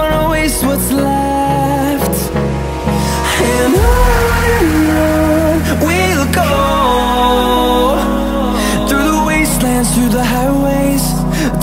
wanna waste what's left. And on we'll go, through the wastelands, through the highways,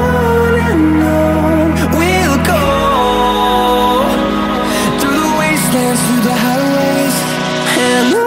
on we'll go, through the wastelands, through the highways, and on.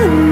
and on.